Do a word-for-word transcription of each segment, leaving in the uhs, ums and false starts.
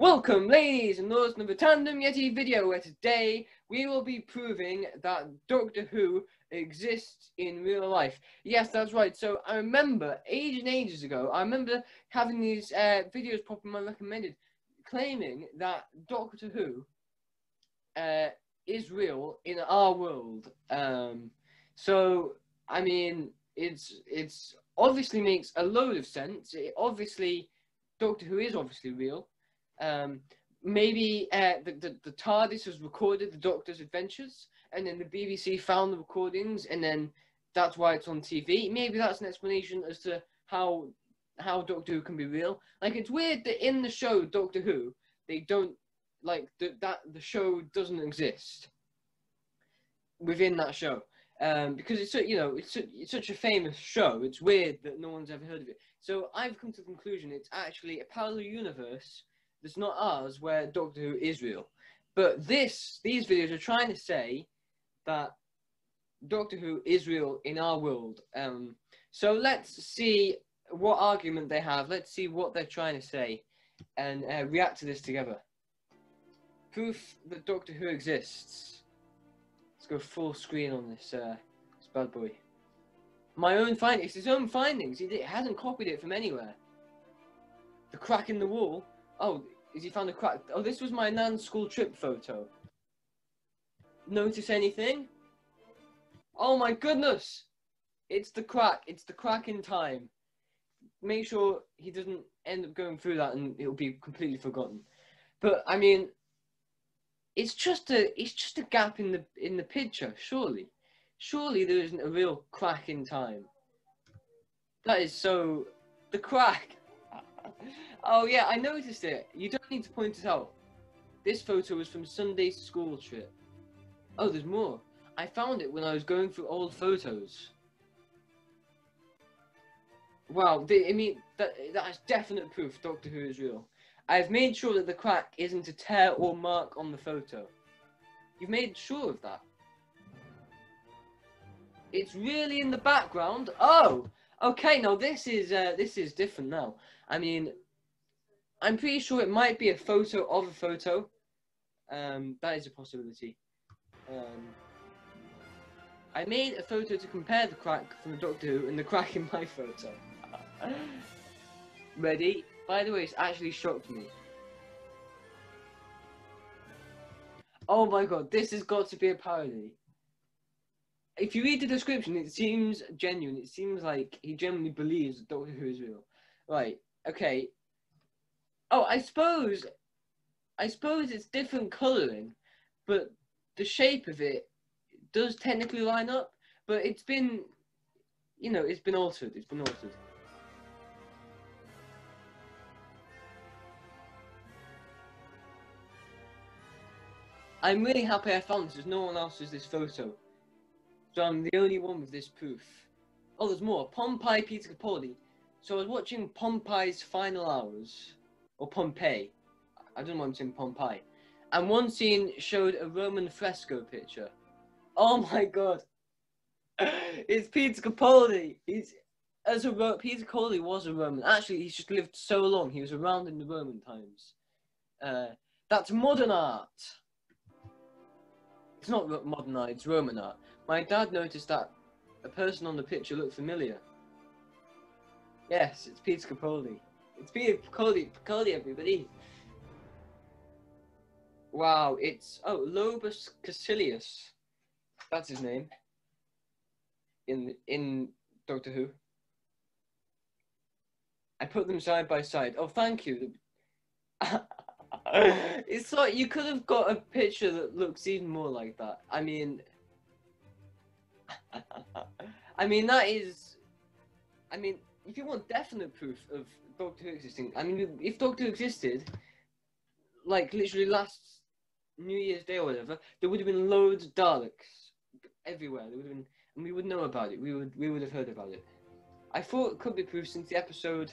Welcome, ladies and lords, to another Tandem Yeti video, where today we will be proving that Doctor Who exists in real life. Yes, that's right. So I remember ages and ages ago, I remember having these uh, videos popping my recommended, claiming that Doctor Who uh, is real in our world. Um, so, I mean, it's it's obviously makes a load of sense. It obviously, Doctor Who is obviously real. Um, maybe uh, the, the, the TARDIS has recorded the Doctor's adventures, and then the B B C found the recordings, and then that's why it's on T V. Maybe that's an explanation as to how how Doctor Who can be real. Like, it's weird that in the show Doctor Who, they don't, like, the, that the show doesn't exist within that show. Um, because it's, you know, it's, it's such a famous show, it's weird that no one's ever heard of it. So I've come to the conclusion it's actually a parallel universe. It's not ours, where Doctor Who is real. But this, these videos are trying to say that Doctor Who is real in our world. Um, so let's see what argument they have. Let's see what they're trying to say and uh, react to this together. Proof that Doctor Who exists. Let's go full screen on this, uh, this bad boy. My own findings. It's his own findings. He hasn't copied it from anywhere. The crack in the wall. Oh, is he found a crack? Oh, this was my nan's school trip photo. Notice anything? Oh my goodness! It's the crack. It's the crack in time. Make sure he doesn't end up going through that, and it'll be completely forgotten. But I mean, it's just a it's just a gap in the in the picture. Surely, surely there isn't a real crack in time. That is so. The crack. Oh yeah, I noticed it. You don't need to point it out. This photo was from Sunday's school trip. Oh, there's more. I found it when I was going through old photos. Wow, they, I mean, that, that is definite proof Doctor Who is real. I've made sure that the crack isn't a tear or mark on the photo. You've made sure of that. It's really in the background. Oh! Okay, now this is uh, this is different now. I mean, I'm pretty sure it might be a photo of a photo. Um, that is a possibility. Um, I made a photo to compare the crack from Doctor Who and the crack in my photo. Ready? By the way, it's actually shocked me. Oh my god, this has got to be a parody. If you read the description, it seems genuine. It seems like he genuinely believes that Doctor Who is real. Right, okay. Oh, I suppose... I suppose it's different colouring, but the shape of it does technically line up, but it's been... You know, it's been altered. It's been altered. I'm really happy I found this, because no one else has this photo. So I'm the only one with this proof. Oh, there's more. Pompeii, Peter Capaldi. So I was watching Pompeii's Final Hours, or Pompeii. I don't know why I'm saying Pompeii. And one scene showed a Roman fresco picture. Oh my god. It's Peter Capaldi. He's as a Ro Peter Capaldi was a Roman. Actually, he's just lived so long. He was around in the Roman times. Uh, that's modern art. It's not modern art, it's Roman art. My dad noticed that a person on the picture looked familiar. Yes, it's Peter Capaldi. It's Peter Capaldi, Capaldi everybody. Wow, it's... Oh, Lobus Caecilius. That's his name. In, in Doctor Who. I put them side by side. Oh, thank you. It's like you could have got a picture that looks even more like that. I mean... I mean, that is... I mean, if you want definite proof of Doctor Who existing... I mean, if Doctor Who existed, like, literally last New Year's Day or whatever, there would have been loads of Daleks everywhere. There would have been... And we would know about it. We would, we would have heard about it. I thought it could be proof since the episode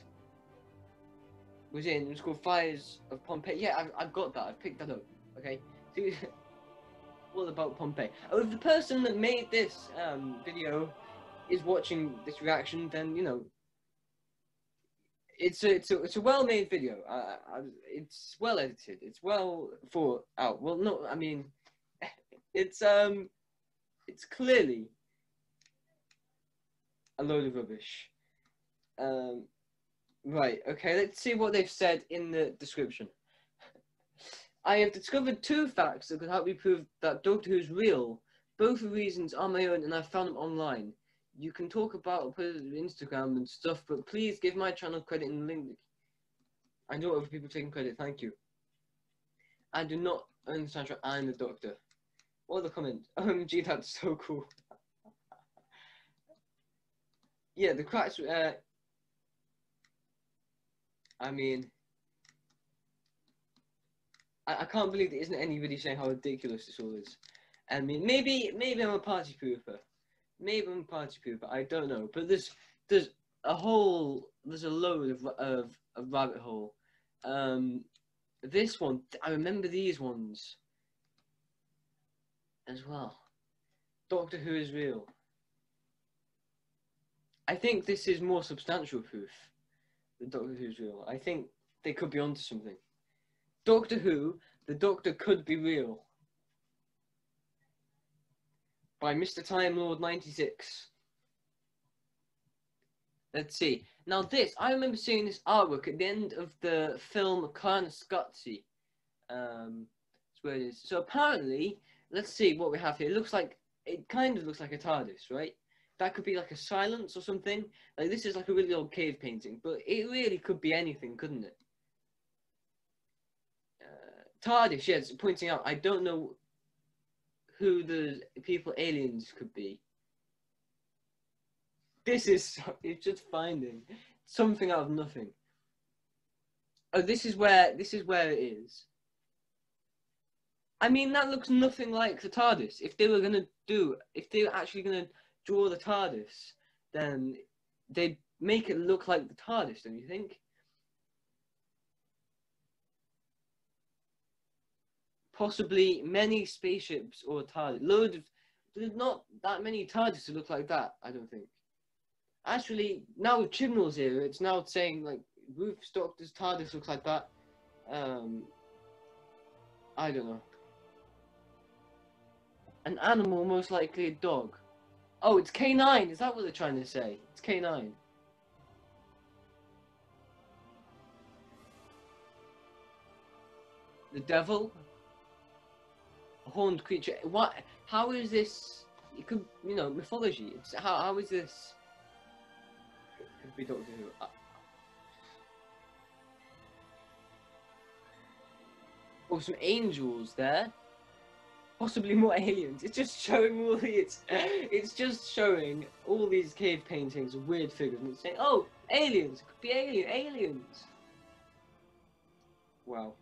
was in. It was called Fires of Pompeii. Yeah, I've, I've got that. I've picked that up. Okay? All about Pompeii. Oh, if the person that made this um, video is watching this reaction, then, you know, it's a, it's a, it's a well-made video. I, I, it's well edited. It's well thought out. Well, no, I mean, it's um, it's clearly a load of rubbish. Um, right. Okay. Let's see what they've said in the description. I have discovered two facts that could help me prove that Doctor Who is real. Both the reasons are my own, and I found them online. You can talk about or put it on Instagram and stuff, but please give my channel credit and link. I know other people taking credit, thank you. I do not understand what I'm the Doctor. Or the comment. O M G, that's so cool. Yeah, the cracks, uh, I mean, I, I can't believe there isn't anybody saying how ridiculous this all is. I mean, maybe, maybe I'm a party pooper. Maybe I'm party pooper, I don't know. But there's, there's a whole, there's a load of, of, of rabbit hole. Um, this one, I remember these ones as well. Doctor Who is real. I think this is more substantial proof than Doctor Who is real. I think they could be onto something. Doctor Who, the Doctor could be real. By Mister Time Lord ninety-six. Let's see. Now this, I remember seeing this artwork at the end of the film Carnascazzi. Um, that's where it is. So apparently, let's see what we have here. It looks like, it kind of looks like a TARDIS, right? That could be like a silence or something. Like this is like a really old cave painting, but it really could be anything, couldn't it? Uh, TARDIS, yes, yeah, pointing out, I don't know who the people aliens could be. This is, it's just finding something out of nothing. Oh, this is where, this is where it is. I mean, that looks nothing like the TARDIS. If they were gonna do, if they were actually gonna draw the TARDIS, then they'd make it look like the TARDIS, don't you think? Possibly many spaceships or TARDIS. Loads of, there's not that many TARDIS that look like that, I don't think. Actually, now with Chibnall's era, it's now saying, like, Ruth's Doctor's TARDIS looks like that. Um, I don't know. An animal, most likely a dog. Oh, it's K nine, is that what they're trying to say? It's K nine. The devil? Horned creature. What? How is this? It could, you know, mythology. It's, how? How is this? It could be Doctor Who. Uh, oh, some angels there. Possibly more aliens. It's just showing all these. It's just showing all these cave paintings of weird figures, and it's saying, "Oh, aliens! It could be alien aliens." Wow.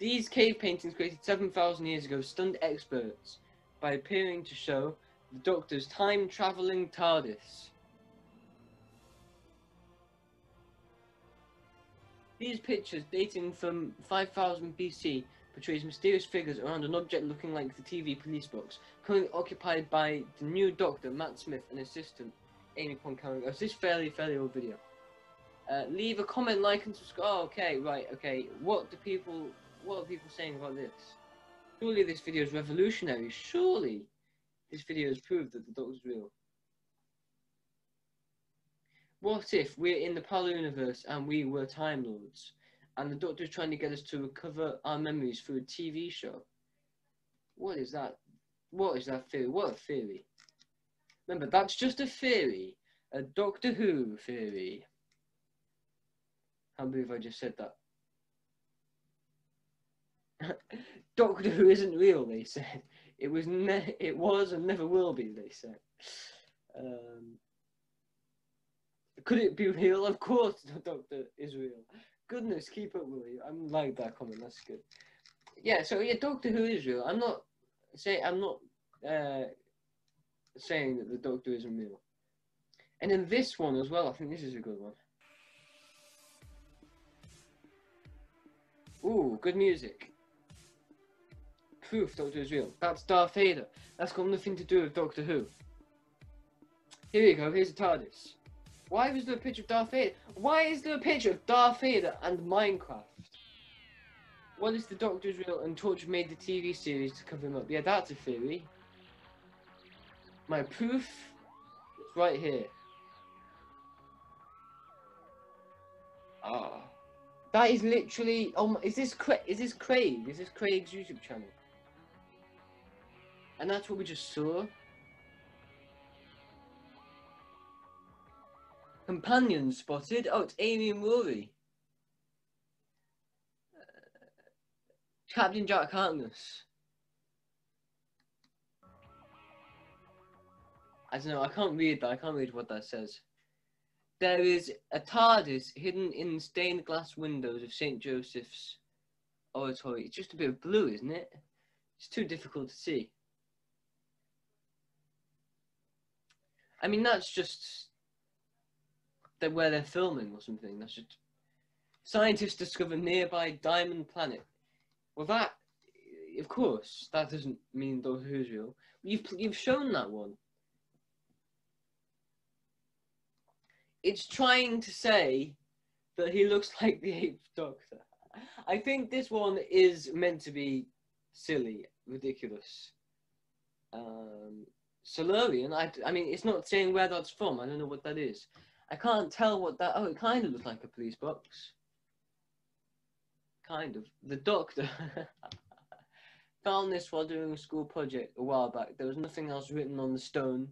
These cave paintings created seven thousand years ago stunned experts by appearing to show the Doctor's time-travelling TARDIS. These pictures, dating from five thousand B C, portrays mysterious figures around an object looking like the T V police box, currently occupied by the new Doctor, Matt Smith, and assistant Amy Pond. This is fairly, fairly old video. Uh, leave a comment, like, and subscribe. Oh, okay, right, okay. What do people... What are people saying about this? Surely this video is revolutionary. Surely this video has proved that the Doctor's real. What if we're in the parallel universe and we were Time Lords, and the Doctor is trying to get us to recover our memories through a T V show? What is that? What is that theory? What a theory. Remember, that's just a theory. A Doctor Who theory. I can't believe I just said that. Doctor Who isn't real, they said. It was, ne it was, and never will be, they said. Um, could it be real? Of course, the Doctor is real. Goodness, keep up, Willie. I like that comment. That's good. Yeah. So yeah, Doctor Who is real. I'm not say I'm not uh, saying that the Doctor isn't real. And then this one as well. I think this is a good one. Ooh, good music. Proof Doctor is real. That's Darth Vader. That's got nothing to do with Doctor Who. Here we go. Here's a TARDIS. Why was there a picture of Darth Vader? Why is there a picture of Darth Vader and Minecraft? What is the Doctor's real and Torch made the T V series to cover him up? Yeah, that's a theory. My proof is right here. Ah. That is literally... Oh, my, is this Craig? Is this Craig? Is this Craig's YouTube channel? And that's what we just saw. Companions spotted. Oh, it's Amy and Rory. Uh, Captain Jack Harkness. I don't know, I can't read that. I can't read what that says. There is a TARDIS hidden in stained glass windows of Saint Joseph's Oratory. It's just a bit of blue, isn't it? It's too difficult to see. I mean, that's just... that where they're filming or something. That's just... Scientists discover nearby diamond planet. Well, that... Of course, that doesn't mean Doctor Who's real. You've, you've shown that one. It's trying to say that he looks like the Eighth Doctor. I think this one is meant to be silly, ridiculous. Um, Silurian, I, I mean, it's not saying where that's from. I don't know what that is. I can't tell what that... Oh, it kind of looks like a police box. Kind of. The Doctor found this while doing a school project a while back. There was nothing else written on the stone.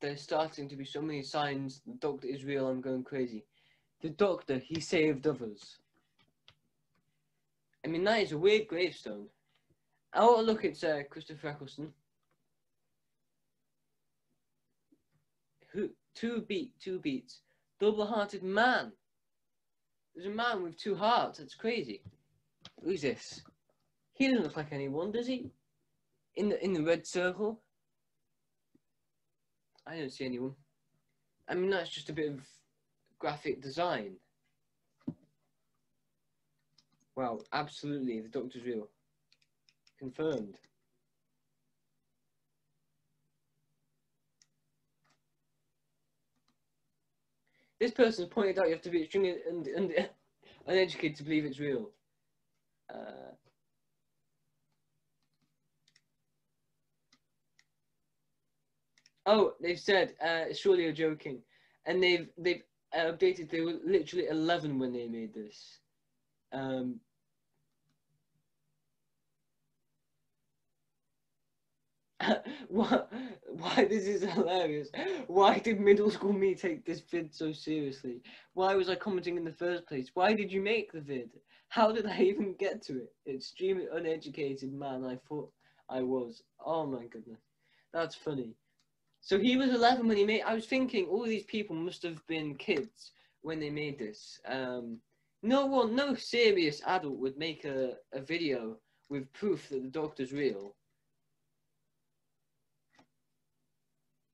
There's starting to be so many signs. The Doctor is real, I'm going crazy. The Doctor, he saved others. I mean, that is a weird gravestone. I want to look at uh, Christopher Eccleston. Who, two beat, two beats. Double-hearted man. There's a man with two hearts, that's crazy. Who's this? He doesn't look like anyone, does he? In the, in the red circle. I don't see anyone. I mean, that's just a bit of graphic design. Wow, absolutely, the Doctor's real. Confirmed. This person's pointed out you have to be extremely un un un uneducated to believe it's real. Uh, Oh, they've said, uh, surely you're joking. And they've they've updated, they were literally eleven when they made this. Um, what, why, this is hilarious. Why did middle school me take this vid so seriously? Why was I commenting in the first place? Why did you make the vid? How did I even get to it? Extremely uneducated man I thought I was. Oh my goodness. That's funny. So he was eleven when he made... I was thinking all these people must have been kids when they made this. Um, no one, no serious adult would make a, a video with proof that the Doctor's real.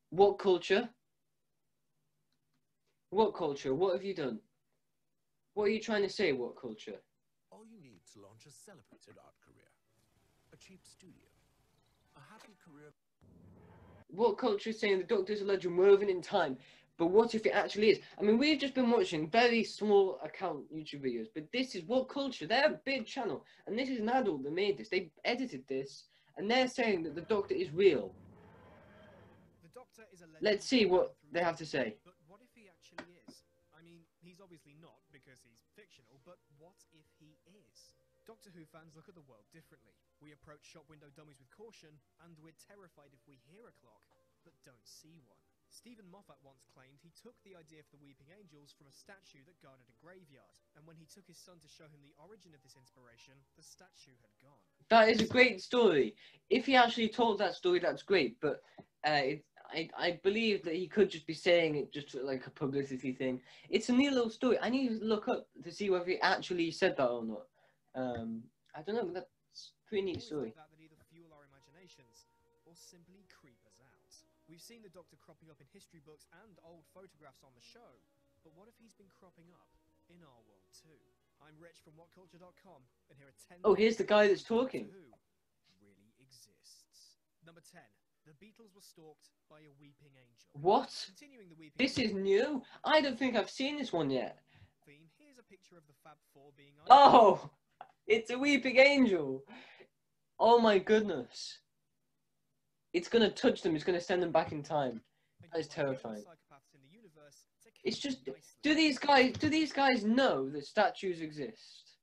What culture? What culture? What have you done? What are you trying to say, what culture? All you need to launch a celebrated art career. A cheap studio. A happy career... What culture is saying the Doctor's a legend woven in time, but what if it actually is? I mean, we've just been watching very small account YouTube videos, but this is What Culture. They're a big channel, and this is an adult that made this. They edited this, and they're saying that the Doctor is real. The Doctor is a legend. Let's see what they have to say. But what if he actually is? I mean, he's obviously not because he's fictional, but what if he is? Doctor Who fans look at the world differently. We approach shop window dummies with caution, and we're terrified if we hear a clock, but don't see one. Stephen Moffat once claimed he took the idea for the Weeping Angels from a statue that guarded a graveyard, and when he took his son to show him the origin of this inspiration, the statue had gone. That is a great story. If he actually told that story, that's great, but uh, it, I, I believe that he could just be saying it just like a publicity thing. It's a neat little story. I need to look up to see whether he actually said that or not. Um, I don't know, that's a pretty neat story. That that either fuel our imaginations or simply creep us out. We've seen the Doctor cropping up in history books and old photographs on the show, but what if he's been cropping up in our world too? I'm Rich from what culture dot com, and here are ten... Oh, here's the guy that's talking. ...who really exists. Number ten, the Beatles were stalked by a weeping angel. What? Continuing the weeping this angel. Is new. I don't think I've seen this one yet. Theme. Here's a picture of the Fab Four being. Oh, it's a weeping angel. Oh my goodness. It's gonna touch them. It's gonna send them back in time. That is terrifying. It's just, do these guys do these guys know that statues exist?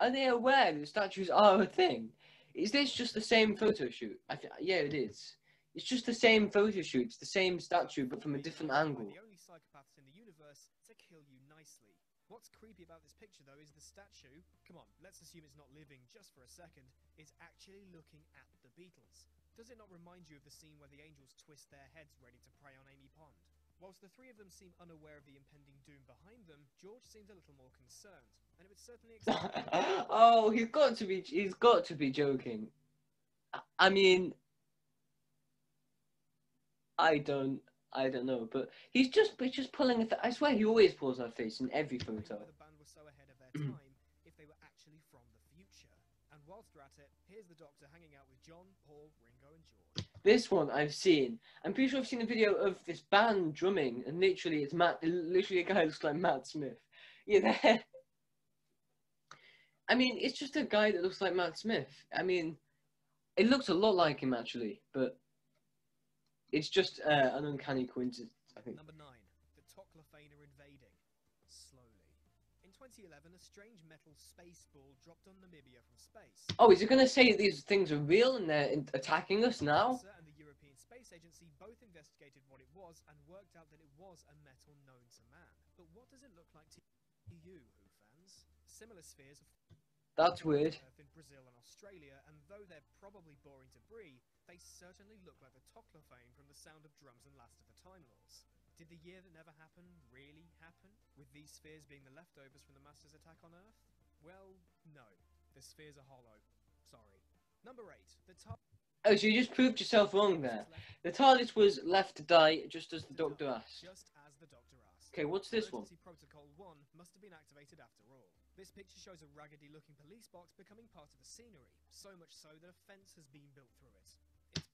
Are they aware that statues are a thing? Is this just the same photo shoot? I th yeah, it is. It's just the same photo shoot. It's the same statue, but from a different angle. The only psychopaths in the universe to kill you nicely. What's creepy about this picture, though, is the statue. Come on, let's assume it's not living just for a second. Is actually looking at the Beatles. Does it not remind you of the scene where the angels twist their heads ready to prey on Amy Pond? Whilst the three of them seem unaware of the impending doom behind them, George seems a little more concerned, and it would certainly. Oh, he's got to be—he's got to be joking. I mean, I don't—I don't know, but he's just—he's just pulling a. Th I swear, he always pulls that face in every photo. The band was so ahead of their time, if they were actually from the future. And whilst they're at it, here's the Doctor hanging out with John, Paul, Ringo, and George. This one I've seen. I'm pretty sure I've seen a video of this band drumming, and literally it's Matt. Literally, a guy who looks like Matt Smith. Yeah, you know? I mean, it's just a guy that looks like Matt Smith. I mean, it looks a lot like him actually, but it's just uh, an uncanny coincidence, I think. Number nine, the Toclafane are invading slowly. In twenty eleven, a strange metal space ball dropped on Namibia from space. Oh, is it going to say these things are real and they're attacking us now? And the European Space Agency both investigated what it was and worked out that it was a metal known to man. But what does it look like to you, Who fans? Similar spheres. That's weird. In Brazil and Australia, and though they're probably boring to breathe, they certainly look like the Toclafane from the sound of drums and Last of the Time Lords. Did the year that never happened really happen? With these spheres being the leftovers from the Master's attack on Earth? Well, no. The spheres are hollow. Sorry. Number eight. The TARDIS. Oh, so you just proved yourself wrong there. The TARDIS was left to die just as the Doctor asked. Just as the Doctor asked. Okay, what's this one? Protocol one must have been activated after all. This picture shows a raggedy-looking police box becoming part of the scenery, so much so that a fence has been built through it. It's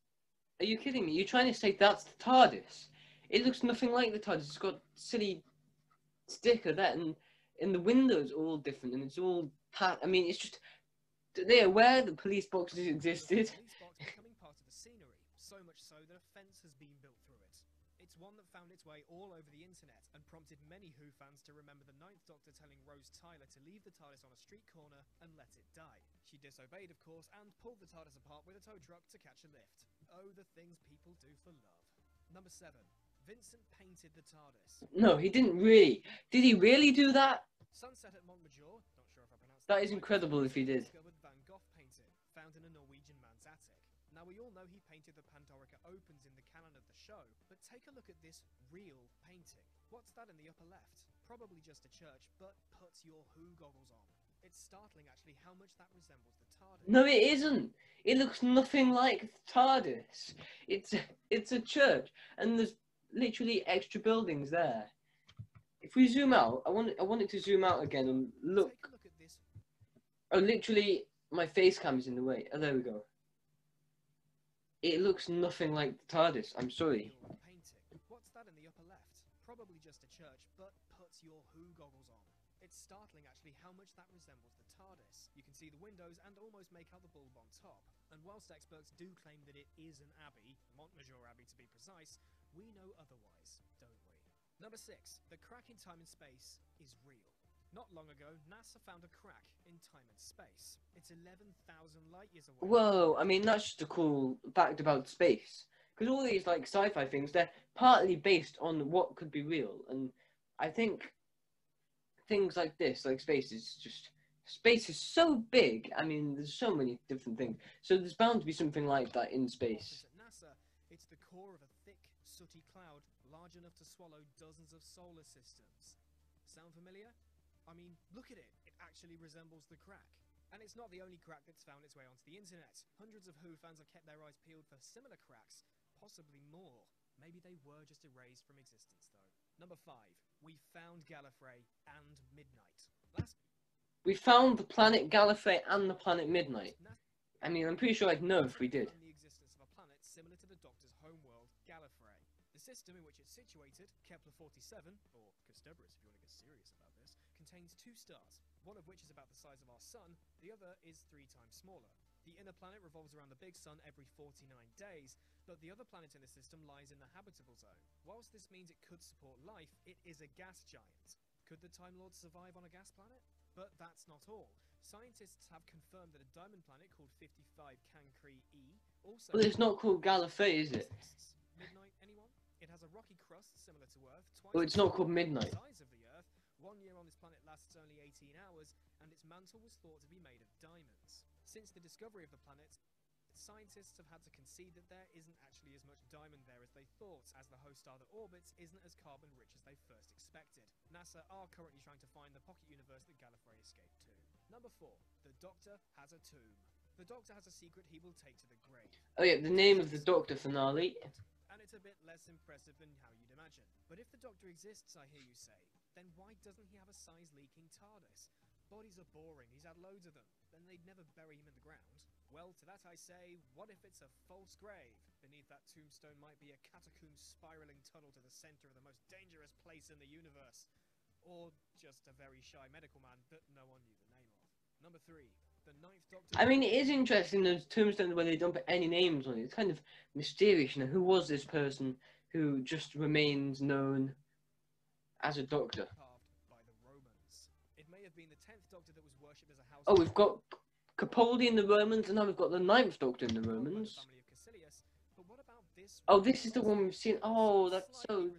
Are you kidding me? You're trying to say that's the TARDIS? It looks nothing like the TARDIS. It's got a silly sticker there, and, and the windows are all different, and it's all pat. I mean, it's just... They're aware that police boxes existed. Police box becoming part of the scenery, so much so that a fence has been built through it. It's one that found its way all over the internet and prompted many Who fans to remember the Ninth Doctor telling Rose Tyler to leave the TARDIS on a street corner and let it die. She disobeyed, of course, and pulled the TARDIS apart with a tow truck to catch a lift. Oh, the things people do for love. Number seven. Vincent painted the TARDIS. No, he didn't really. Did he really do that? Sunset at Montmajour. Not sure if I pronounced that. That is incredible if he did. Van Gogh painting, found in a Norwegian man's attic. Now, we all know he painted the Pandorica opens in the canon of the show, but take a look at this real painting. What's that in the upper left? Probably just a church, but puts your Who goggles on. It's startling, actually, how much that resembles the TARDIS. No, it isn't. It looks nothing like the TARDIS. It's, it's a church, and there's literally extra buildings there. If we zoom out, I want, I want it to zoom out again and look. Take a look at this. Oh, literally, my face cam is in the way. Oh, there we go. It looks nothing like the TARDIS, I'm sorry. What's that in the upper left? Probably just a church, but puts your Who goggles on. It's startling, actually, how much that resembles the TARDIS. You can see the windows and almost make out the bulb on top. And whilst experts do claim that it is an abbey, Montmajour Abbey to be precise, we know otherwise, don't we? Number six, the crack in time and space is real. Not long ago, NASA found a crack in time and space. It's eleven thousand light years away. Whoa, I mean, that's just a cool fact about space. Because all these, like, sci-fi things, they're partly based on what could be real. And I think things like this, like space, is just... Space is so big. I mean, there's so many different things. So there's bound to be something like that in space. At NASA, it's the core of a thick, sooty cloud large enough to swallow dozens of solar systems. Sound familiar? I mean, look at it. It actually resembles the crack. And it's not the only crack that's found its way onto the internet. Hundreds of Who fans have kept their eyes peeled for similar cracks, possibly more. Maybe they were just erased from existence, though. Number five. We found Gallifrey and Midnight. Last we found the planet Gallifrey and the planet Midnight. I mean, I'm pretty sure I'd know if we did. ...the existence of a system in which it's situated, Kepler forty-seven, or Costeboros if you want to get serious about this, contains two stars, one of which is about the size of our Sun, the other is three times smaller. The inner planet revolves around the big Sun every forty-nine days, but the other planet in the system lies in the habitable zone. Whilst this means it could support life, it is a gas giant. Could the Time Lords survive on a gas planet? But that's not all. Scientists have confirmed that a diamond planet called fifty-five Cancri E also... Well, it's not called Gallifrey, is it? Midnight, anyone? It has a rocky crust similar to Earth, twice well, it's not called Midnight. The size of the Earth. One year on this planet lasts only eighteen hours, and its mantle was thought to be made of diamonds. Since the discovery of the planet, scientists have had to concede that there isn't actually as much diamond there as they thought, as the host star that orbits isn't as carbon rich as they first expected. NASA are currently trying to find the pocket universe that Gallifrey escaped to. Number four. The Doctor has a tomb. The Doctor has a secret he will take to the grave. Oh yeah, the name of the Doctor finale. And it's a bit less impressive than how you'd imagine. But if the Doctor exists, I hear you say, then why doesn't he have a size-leaking TARDIS? Bodies are boring, he's had loads of them. Then they'd never bury him in the ground. Well, to that I say, what if it's a false grave? Beneath that tombstone might be a catacomb spiralling tunnel to the centre of the most dangerous place in the universe. Or just a very shy medical man that no one knew the name of. Number three. The Ninth Doctor... I mean, it is interesting, those tombstones where they don't put any names on it. It's kind of mysterious, you know, who was this person who just remains known as a Doctor? It may have been the tenth Doctor that was worshipped as a house. Oh, we've got Capaldi in the Romans, and now we've got the ninth Doctor in the Romans. Oh, this is the one we've seen. Oh, that's so...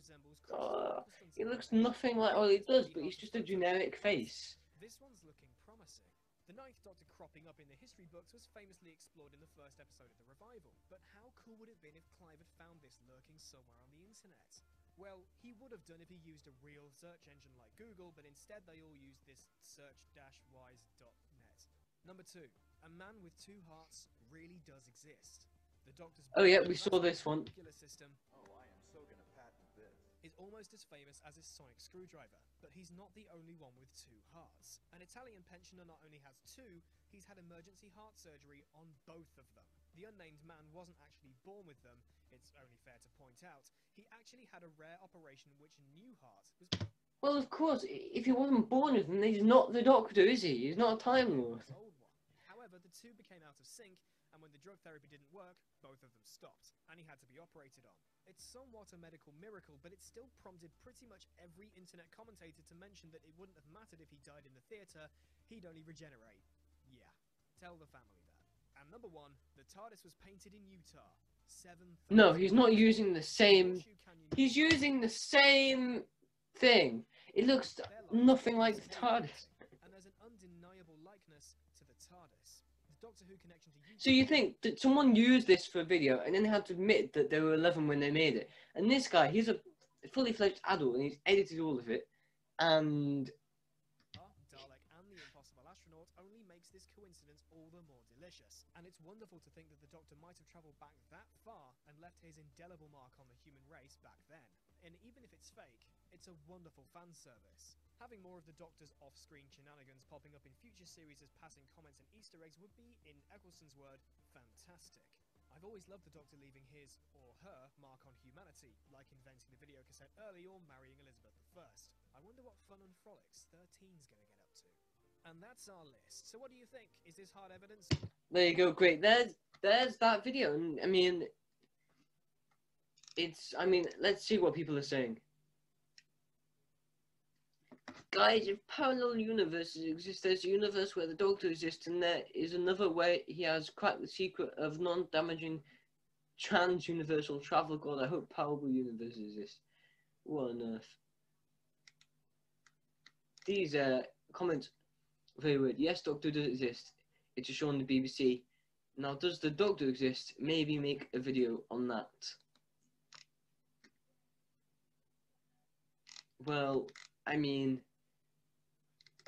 Oh, it looks nothing like all it does, but it's just a generic face. This one's looking promising. The ninth Doctor cropping up in the history books was famously explored in the first episode of the revival. But how cool would it have been if Clive had found this lurking somewhere on the internet? Well, he would have done if he used a real search engine like Google, but instead they all used this search dash wise dot net. Number two. A man with two hearts really does exist. The Doctor's... Oh yeah, we saw this one. System. Oh, I am so gonna patent this. Is almost as famous as his sonic screwdriver, but he's not the only one with two hearts. An Italian pensioner not only has two, he's had emergency heart surgery on both of them. The unnamed man wasn't actually born with them, it's only fair to point out. He actually had a rare operation which a new heart was... Well, of course, if he wasn't born with them, he's not the Doctor, is he? He's not a Time Lord. However, the two became out of sync, and when the drug therapy didn't work, both of them stopped, and he had to be operated on. It's somewhat a medical miracle, but it still prompted pretty much every internet commentator to mention that it wouldn't have mattered if he died in the theatre, he'd only regenerate. Yeah, tell the family that. And number one, the TARDIS was painted in Utah. Seven. No, he's not using the same... He's using the same thing. It looks nothing like the TARDIS. And there's an undeniable likeness to the TARDIS. Doctor Who connection to YouTube. So you think that someone used this for a video and then they had to admit that they were eleven when they made it. And this guy, he's a fully fledged adult and he's edited all of it. And Dalek and the Impossible Astronaut only makes this coincidence all the more delicious. And it's wonderful to think that the Doctor might have travelled back that far and left his indelible mark on the human race back then. And even if it's fake, it's a wonderful fan service. Having more of the Doctor's off-screen shenanigans popping up in future series as passing comments and Easter eggs would be, in Eccleston's word, fantastic. I've always loved the Doctor leaving his, or her, mark on humanity, like inventing the videocassette early or marrying Elizabeth the First. I wonder what fun and frolics thirteen's gonna get up to. And that's our list. So what do you think? Is this hard evidence? There you go, great. There's, there's that video. I mean, it's, I mean, let's see what people are saying. Guys, if parallel universes exist, there's a universe where the Doctor exists, and there is another where he has cracked the secret of non-damaging trans-universal travel. God, I hope parallel universes exist. What on earth? These uh, comments are very weird. Yes, Doctor does exist. It's a show on the B B C. Now, does the Doctor exist? Maybe make a video on that. Well, I mean...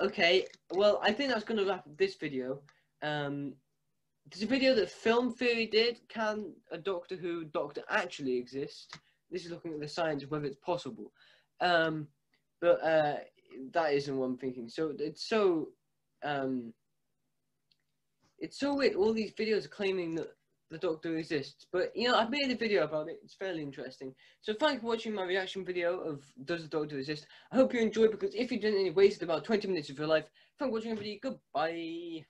Okay, well, I think that's going to wrap up this video. Um, there's a video that Film Theory did. Can a Doctor Who Doctor actually exist? This is looking at the science of whether it's possible. Um, but uh, that isn't what I'm thinking. So it's so... Um, it's so weird. All these videos are claiming that the Doctor exists. But, you know, I've made a video about it. It's fairly interesting. So thank you for watching my reaction video of Does the Doctor Exist? I hope you enjoyed, because if you didn't, you wasted about twenty minutes of your life. Thank you for watching, everybody. Goodbye.